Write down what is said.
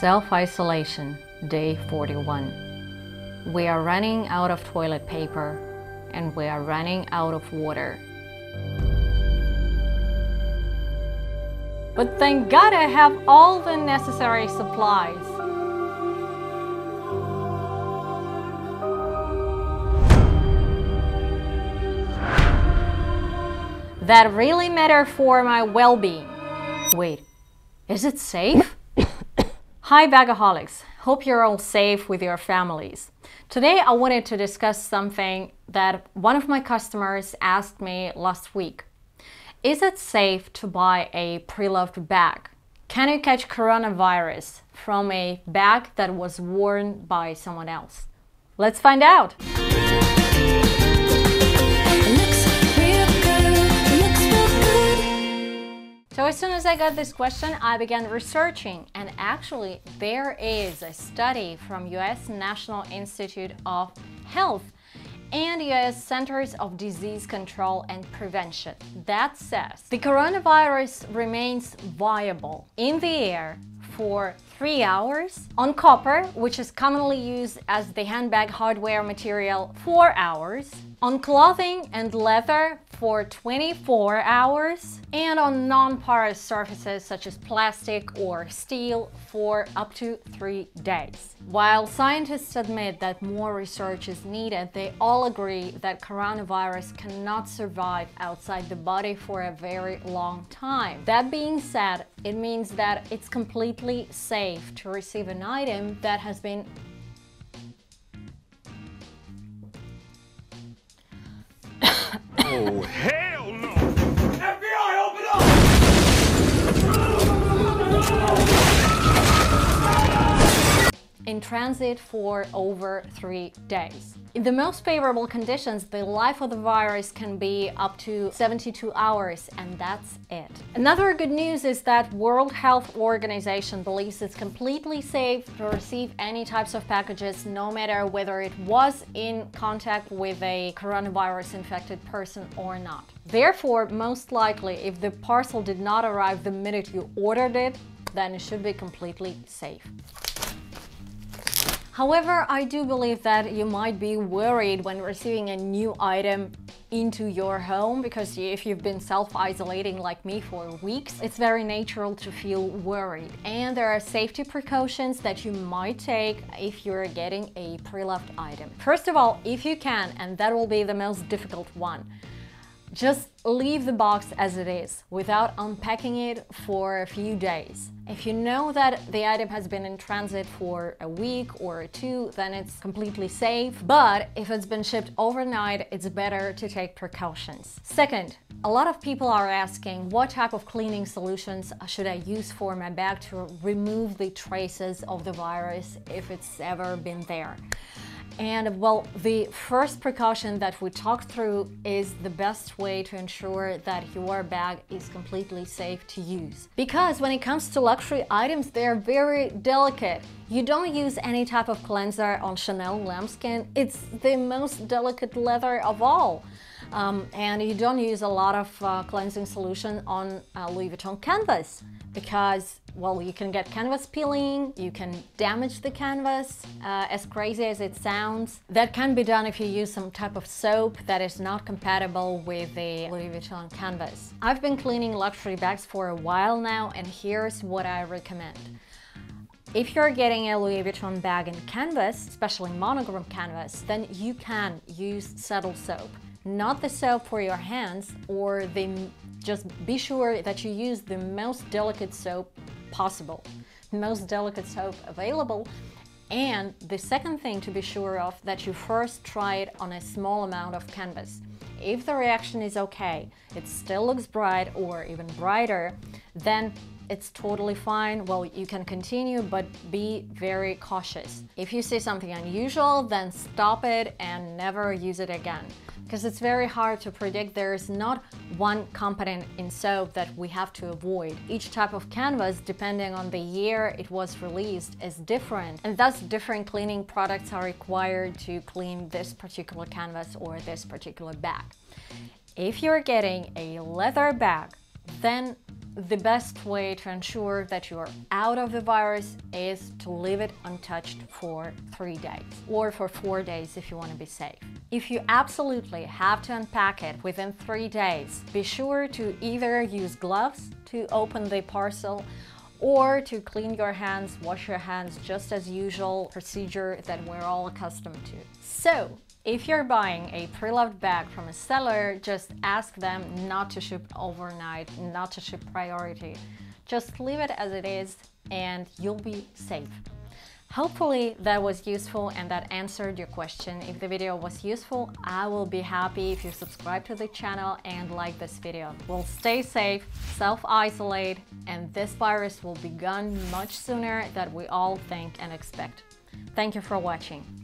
Self-isolation, day 41. We are running out of toilet paper and we are running out of water. But thank God I have all the necessary supplies. That really matter for my well-being. Wait, is it safe? Hi bagaholics, hope you're all safe with your families. Today I wanted to discuss something that one of my customers asked me last week. Is it safe to buy a pre-loved bag? Can you catch coronavirus from a bag that was worn by someone else? Let's find out! So as soon as I got this question, I began researching, and actually there is a study from US National Institute of Health and US Centers of Disease Control and Prevention that says the coronavirus remains viable in the air for 3 hours, on copper, which is commonly used as the handbag hardware material, 4 hours, on clothing and leather for 24 hours, and on non-porous surfaces such as plastic or steel for up to 3 days. While scientists admit that more research is needed, they all agree that coronavirus cannot survive outside the body for a very long time. That being said, it means that it's completely safe to receive an item that has been oh hell no! FBI, open up! In transit for over 3 days. In the most favorable conditions, the life of the virus can be up to 72 hours, and that's it. Another good news is that World Health Organization believes it's completely safe to receive any types of packages, no matter whether it was in contact with a coronavirus-infected person or not. Therefore, most likely, if the parcel did not arrive the minute you ordered it, then it should be completely safe. However, I do believe that you might be worried when receiving a new item into your home, because if you've been self-isolating like me for weeks, it's very natural to feel worried. And there are safety precautions that you might take if you're getting a pre-loved item. First of all, if you can, and that will be the most difficult one, just leave the box as it is without unpacking it for a few days. If you know that the item has been in transit for a week or 2, then it's completely safe. But if it's been shipped overnight, it's better to take precautions. Second, a lot of people are asking what type of cleaning solutions should I use for my bag to remove the traces of the virus if it's ever been there. And well, the first precaution that we talked through is the best way to ensure that your bag is completely safe to use. Because when it comes to luxury items, they're very delicate. You don't use any type of cleanser on Chanel lambskin. It's the most delicate leather of all. And you don't use a lot of cleansing solution on Louis Vuitton canvas because, well, you can get canvas peeling, you can damage the canvas, as crazy as it sounds. That can be done if you use some type of soap that is not compatible with the Louis Vuitton canvas. I've been cleaning luxury bags for a while now, and here's what I recommend. If you're getting a Louis Vuitton bag in canvas, especially monogram canvas, then you can use saddle soap. Not the soap for your hands, or just be sure that you use the most delicate soap possible, most delicate soap available. And the second thing to be sure of, that you first try it on a small amount of canvas. If the reaction is okay, it still looks bright or even brighter, then it's totally fine. Well, you can continue, but be very cautious. If you see something unusual, then stop it and never use it again. Because it's very hard to predict. There is not one component in soap that we have to avoid. Each type of canvas, depending on the year it was released, is different, and thus different cleaning products are required to clean this particular canvas or this particular bag. If you're getting a leather bag, then The best way to ensure that you're out of the virus is to leave it untouched for 3 days or for 4 days if you want to be safe. If you absolutely have to unpack it within 3 days, be sure to either use gloves to open the parcel or to clean your hands, wash your hands, just as usual procedure that we're all accustomed to. So, if you're buying a pre-loved bag from a seller, just ask them not to ship overnight, not to ship priority. Just leave it as it is and you'll be safe. Hopefully that was useful and that answered your question. If the video was useful, I will be happy if you subscribe to the channel and like this video. We'll stay safe, self-isolate, and this virus will be gone much sooner than we all think and expect. Thank you for watching.